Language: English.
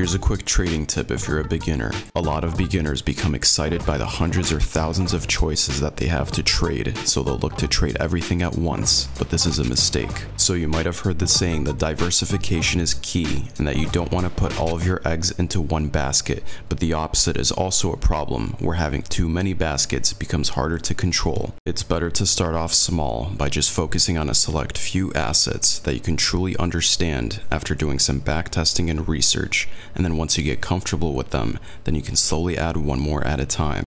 Here's a quick trading tip if you're a beginner. A lot of beginners become excited by the hundreds or thousands of choices that they have to trade, so they'll look to trade everything at once, but this is a mistake. So you might have heard the saying that diversification is key and that you don't want to put all of your eggs into one basket, but the opposite is also a problem where having too many baskets becomes harder to control. It's better to start off small by just focusing on a select few assets that you can truly understand after doing some backtesting and research. And then once you get comfortable with them, then you can slowly add one more at a time.